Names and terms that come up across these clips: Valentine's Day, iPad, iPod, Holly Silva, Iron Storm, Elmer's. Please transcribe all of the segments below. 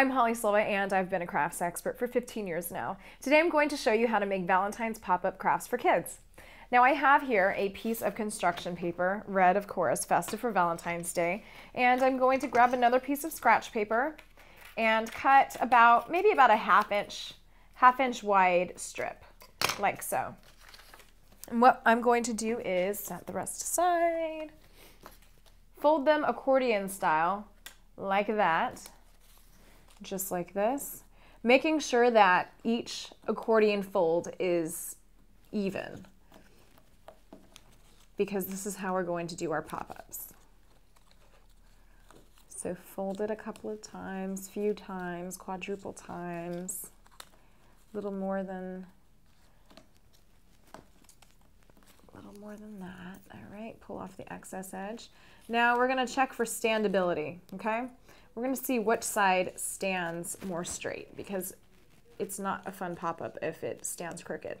I'm Holly Silva and I've been a crafts expert for 15 years now. Today I'm going to show you how to make Valentine's pop-up crafts for kids. Now I have here a piece of construction paper, red of course, festive for Valentine's Day, and I'm going to grab another piece of scratch paper and cut about, maybe about a half inch wide strip, like so. And what I'm going to do is set the rest aside, fold them accordion style, like that, just like this, making sure that each accordion fold is even, because this is how we're going to do our pop-ups. So fold it a couple of times, few times, quadruple times, a little more than that. All right, pull off the excess edge. Now we're gonna check for standability, okay? We're gonna see which side stands more straight, because it's not a fun pop-up if it stands crooked.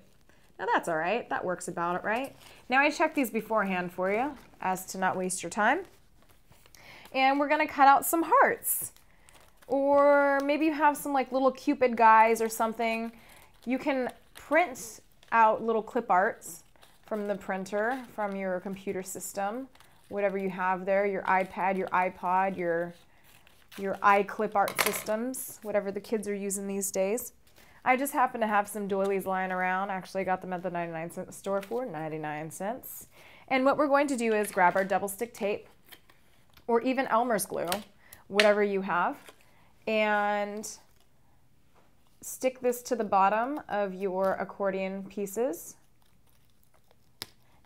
Now that's all right, that works about it, right? Now I checked these beforehand for you as to not waste your time. And we're gonna cut out some hearts. Or maybe you have some like little Cupid guys or something. You can print out little clip arts from the printer, from your computer system, whatever you have there, your iPad, your iPod, your iClip art systems, whatever the kids are using these days. I just happen to have some doilies lying around. Actually, I got them at the 99-cent store for 99 cents. And what we're going to do is grab our double stick tape or even Elmer's glue, whatever you have, and stick this to the bottom of your accordion pieces.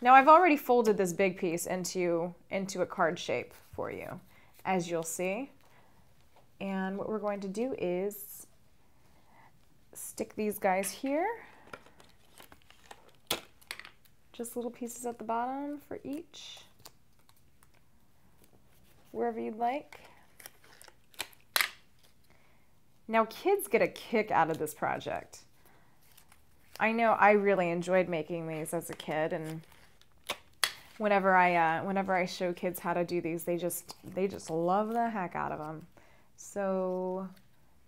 Now I've already folded this big piece into a card shape for you, as you'll see. And what we're going to do is stick these guys here. Just little pieces at the bottom for each, wherever you'd like. Now kids get a kick out of this project. I know I really enjoyed making these as a kid, and whenever I show kids how to do these, they just love the heck out of them. So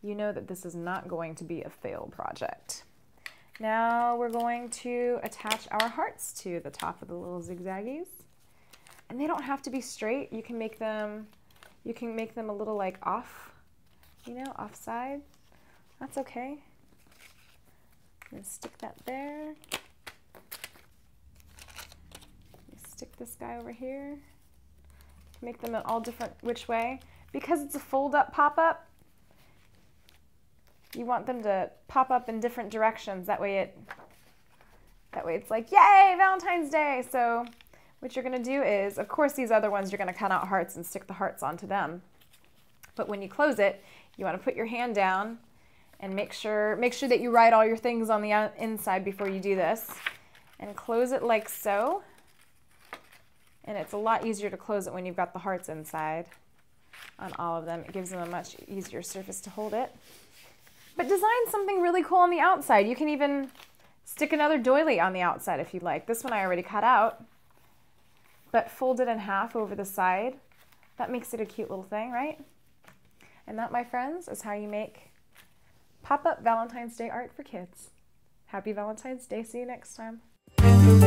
you know that this is not going to be a fail project. Now we're going to attach our hearts to the top of the little zigzaggies, and they don't have to be straight. You can make them a little like off, you know, offside. That's okay. And stick that there. Stick this guy over here. Make them all different which way. Because it's a fold-up pop-up, you want them to pop up in different directions. That way it's like, yay, Valentine's Day! So what you're gonna do is, of course these other ones you're gonna cut out hearts and stick the hearts onto them. But when you close it, you wanna put your hand down and make sure that you write all your things on the inside before you do this. And close it like so. And it's a lot easier to close it when you've got the hearts inside on all of them. It gives them a much easier surface to hold it. But design something really cool on the outside. You can even stick another doily on the outside if you'd like. This one I already cut out, but fold it in half over the side. That makes it a cute little thing, right? And that, my friends, is how you make pop-up Valentine's Day art for kids. Happy Valentine's Day. See you next time.